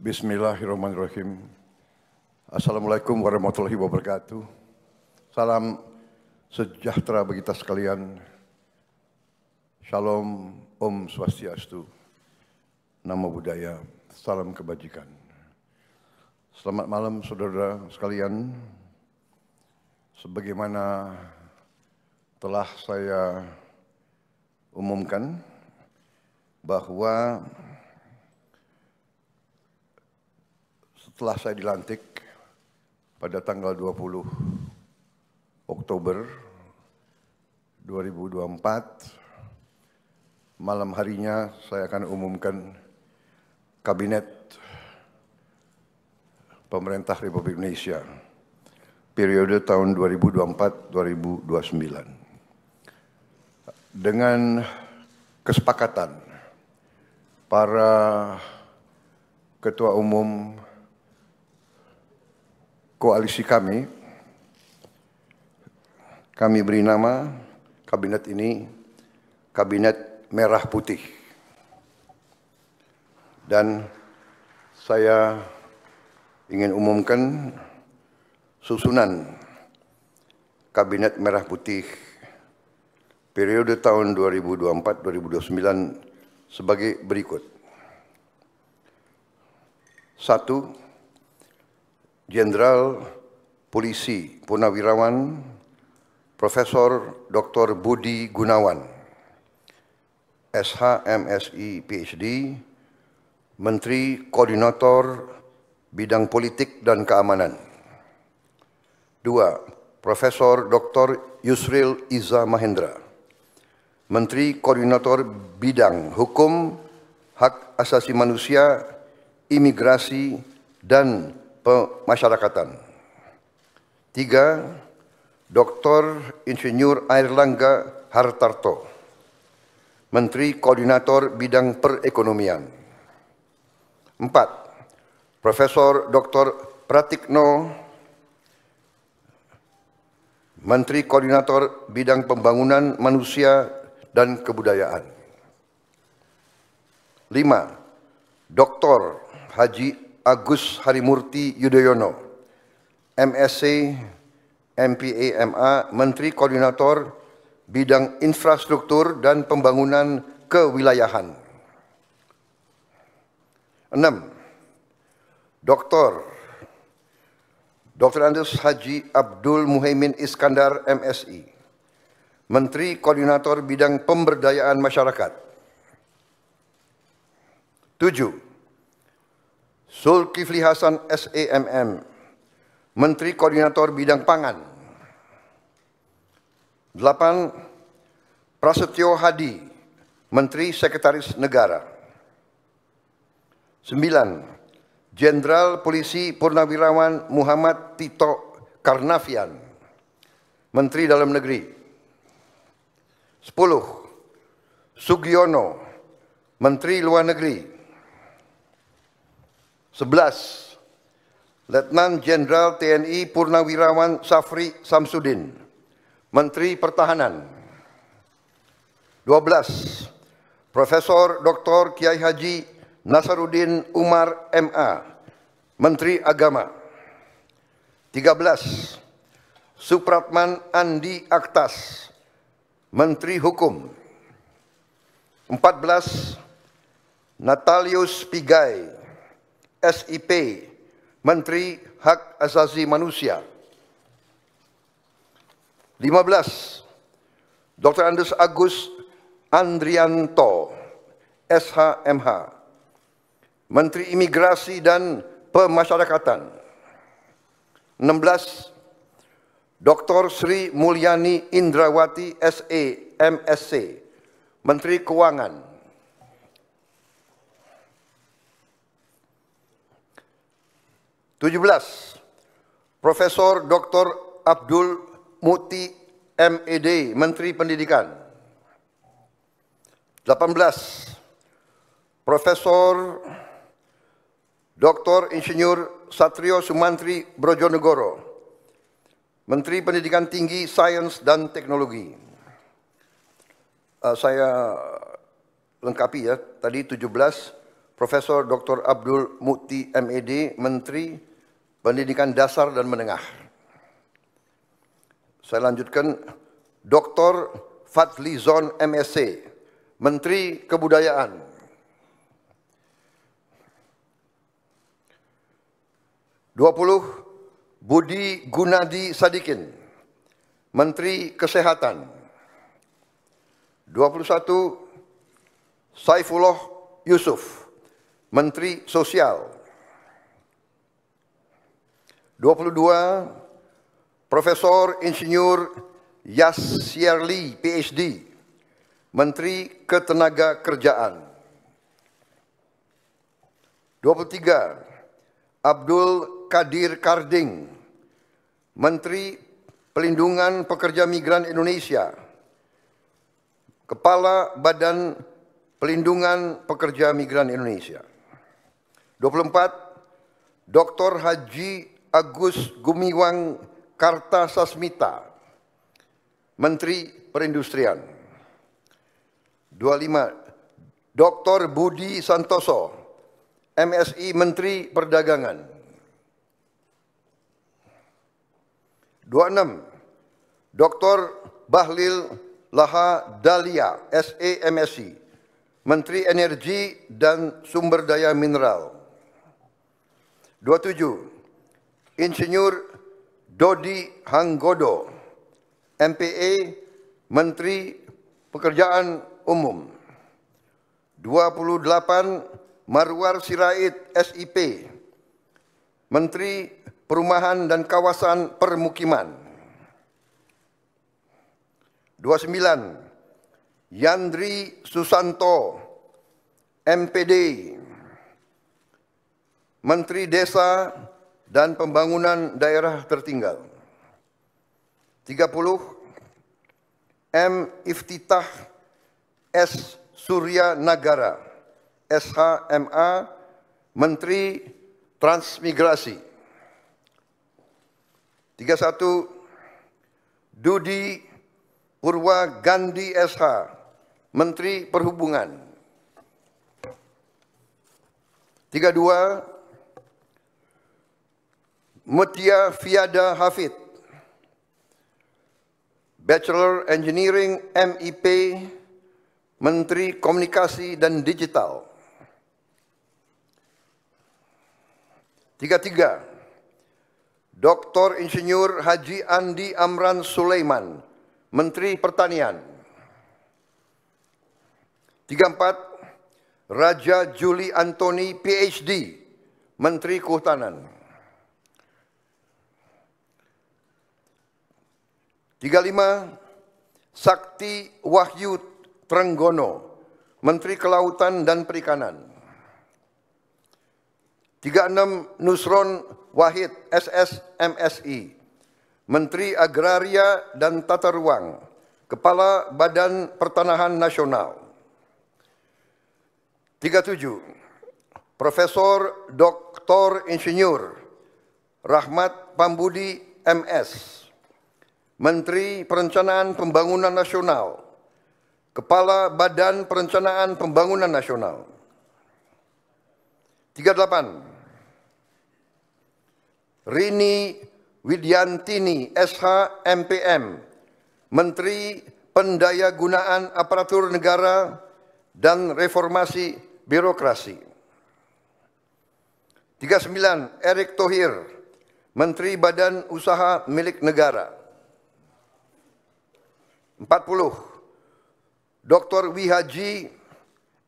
Bismillahirrahmanirrahim. Assalamualaikum warahmatullahi wabarakatuh. Salam sejahtera bagi kita sekalian. Shalom, Om Swastiastu, Namo Buddhaya, salam kebajikan. Selamat malam saudara sekalian. Sebagaimana telah saya umumkan bahwa setelah saya dilantik pada tanggal 20 Oktober 2024, malam harinya saya akan umumkan Kabinet Pemerintah Republik Indonesia periode tahun 2024-2029. Dengan kesepakatan para ketua umum koalisi kami beri nama kabinet ini Kabinet Merah Putih. Dan saya ingin umumkan susunan Kabinet Merah Putih periode tahun 2024-2029 sebagai berikut. 1. Jenderal Polisi Purnawirawan Profesor Dr. Budi Gunawan, SH MSI PhD, Menteri Koordinator Bidang Politik dan Keamanan. 2. Profesor Dr. Yusril Iza Mahendra, Menteri Koordinator Bidang Hukum, Hak Asasi Manusia, Imigrasi, dan Pemasyarakatan. 3. Dr. Insinyur Airlangga Hartarto, Menteri Koordinator Bidang Perekonomian. 4. Profesor Dr. Pratikno, Menteri Koordinator Bidang Pembangunan Manusia dan Kebudayaan. 5. Dr. Haji Agus Harimurti Yudhoyono, MSc, MPA, MA, Menteri Koordinator Bidang Infrastruktur dan Pembangunan Kewilayahan. 6. Dr. Andus Haji Abdul Mu'ti Iskandar, MSI, Menteri Koordinator Bidang Pemberdayaan Masyarakat. 7. Sulkifli Hasan, SAMM, Menteri Koordinator Bidang Pangan. 8. Prasetyo Hadi, Menteri Sekretaris Negara. 9. Jenderal Polisi Purnawirawan Muhammad Tito Karnavian, Menteri Dalam Negeri. 10. Sugiono, Menteri Luar Negeri. 11. Letnan Jenderal TNI Purnawirawan Shafri Samsudin, Menteri Pertahanan. 12. Profesor Dr. Kiai Haji Nasaruddin Umar, MA, Menteri Agama. 13. Supratman Andi Aktas, Menteri Hukum. 14. Natalius Pigai, SIP, Menteri Hak Asasi Manusia. 15. Dr. Andus Agus Andrianto, SHMH, Menteri Imigrasi dan Pemasyarakatan. 16. Dr. Sri Mulyani Indrawati, SE, MSc, Menteri Keuangan. 17. Profesor Dr. Abdul Mu'ti, MED, Menteri Pendidikan. 18. Profesor Dr. Insinyur Satrio Sumantri Brojonegoro, Menteri Pendidikan Tinggi, Sains dan Teknologi. Saya lengkapi ya, tadi 17 Profesor Dr. Abdul Mu'ti MED, Menteri Pendidikan Dasar dan Menengah. Saya lanjutkan, Dr. Fadli Zon MSc, Menteri Kebudayaan. Dr. Budi Gunadi Sadikin, Menteri Kesehatan. 21. Saifullah Yusuf, Menteri Sosial. 22, Profesor Insinyur Yasierli, PhD, Menteri Ketenagakerjaan. 23, Abdul Kadir Karding, Menteri Pelindungan Pekerja Migran Indonesia, Kepala Badan Pelindungan Pekerja Migran Indonesia. 24, Dr. Haji Agus Gumiwang Kartasasmita, Menteri Perindustrian. 25, Dr. Budi Santoso, MSI, Menteri Perdagangan. 26, Dr. Bahlil Lahadalia, SE, MSI, Menteri Energi dan Sumber Daya Mineral. 27, Insinyur Dodi Hanggodo, MPA, Menteri Pekerjaan Umum. 28, Maruar Sirait, SIP, Menteri Perumahan dan Kawasan Permukiman. 29, Yandri Susanto, MPD, Menteri Desa dan Pembangunan Daerah Tertinggal. 30, M. Iftitah S. Suryanagara, SHMA, Menteri Transmigrasi. 31, Dudi Purwa Gandhi, SH, Menteri Perhubungan. 32, Mutia Fiada Hafid, Bachelor Engineering, MIP, Menteri Komunikasi dan Digital. 33, Dr. Insinyur Haji Andi Amran Sulaiman, Menteri Pertanian. 34, Raja Juli Antoni, PhD, Menteri Kehutanan. 35, Sakti Wahyu Trenggono, Menteri Kelautan dan Perikanan. 36, Nusron Wahid, SS, MSI, Menteri Agraria dan Tata Ruang, Kepala Badan Pertanahan Nasional. 37, Profesor Dr. Insinyur Rahmat Pambudi, MS, Menteri Perencanaan Pembangunan Nasional, Kepala Badan Perencanaan Pembangunan Nasional. 38, Rini Widiantini, SH, MPM, Menteri Pendayagunaan Aparatur Negara dan Reformasi Birokrasi. 39, Erick Thohir, Menteri Badan Usaha Milik Negara. 40, Dr. Wihaji,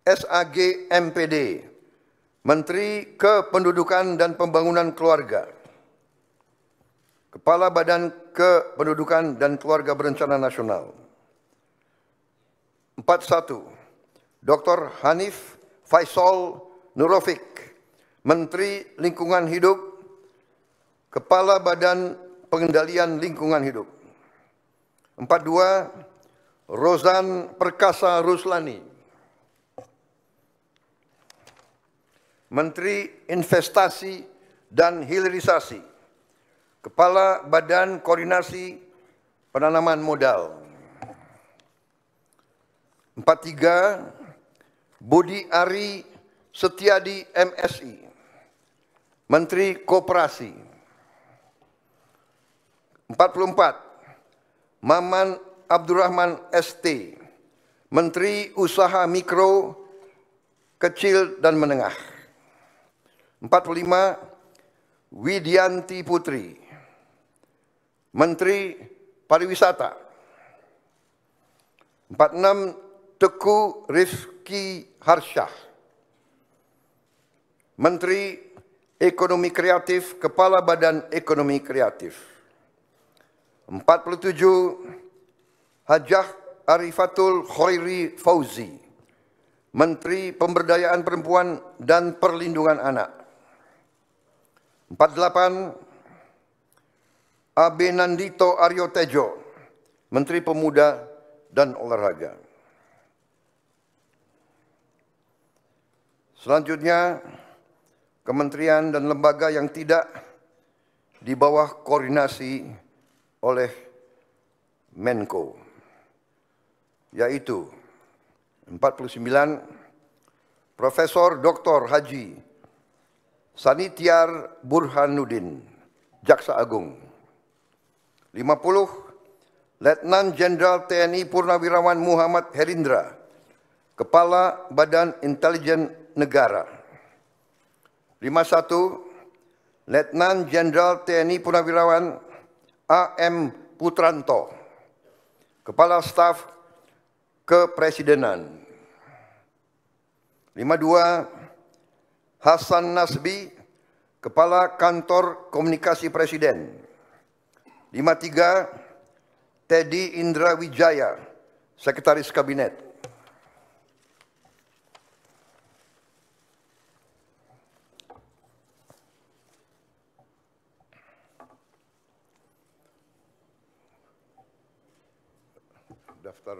SAG, MPD, Menteri Kependudukan dan Pembangunan Keluarga, Kepala Badan Kependudukan dan Keluarga Berencana Nasional. 41, Dr. Hanif Faisal Nurofik, Menteri Lingkungan Hidup, Kepala Badan Pengendalian Lingkungan Hidup. 42, Rozan Perkasa Ruslani, Menteri Investasi dan Hilirisasi, Kepala Badan Koordinasi Penanaman Modal. 43, Budi Ari Setiadi MSI, Menteri Koperasi. 44. Maman Abdurrahman ST, Menteri Usaha Mikro, Kecil dan Menengah. 45. Widianti Putri, Menteri Pariwisata. 46. Teku Rifki Harsyah, Menteri Ekonomi Kreatif, Kepala Badan Ekonomi Kreatif. 47. Hajah Arifatul Khairi Fauzi, Menteri Pemberdayaan Perempuan dan Perlindungan Anak. 48. Abe Nandito Aryo Tejo, Menteri Pemuda dan Olahraga. Selanjutnya, kementerian dan lembaga yang tidak di bawah koordinasi oleh Menko, yaitu 49 Profesor Dr. Haji Sanitiar Burhanuddin, Jaksa Agung. 50 Letnan Jenderal TNI Purnawirawan Muhammad Herindra, Kepala Badan Intelijen Negara. 51. Letnan Jenderal TNI Purnawirawan A.M. Putranto, Kepala Staf Kepresidenan. 52. Hasan Nasbi, Kepala Kantor Komunikasi Presiden. 53. Teddy Indra Wijaya, Sekretaris Kabinet. Daftar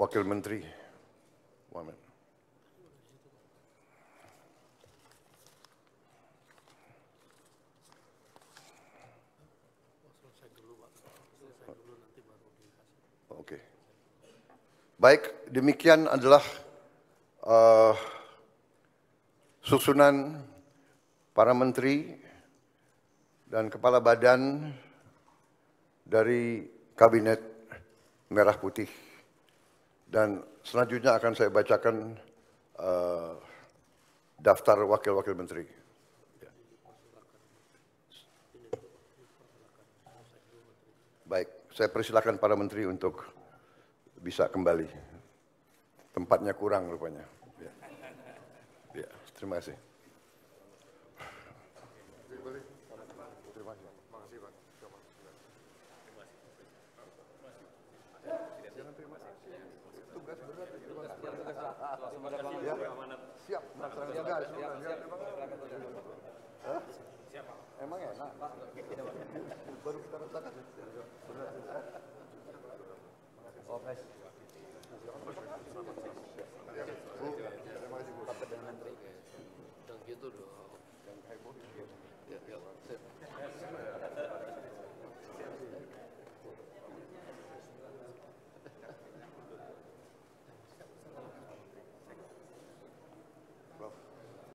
Wakil Menteri. Oke. Baik, demikian adalah susunan para menteri dan kepala badan dari Kabinet Merah Putih, dan selanjutnya akan saya bacakan daftar wakil-wakil menteri. Ya. Baik, saya persilakan para menteri untuk bisa kembali. Tempatnya kurang rupanya. Ya. Ya, terima kasih. Siap, emang enak. Baru kita rasakan. Terima kasih Bu. Yang gitu dong. Yang heboh.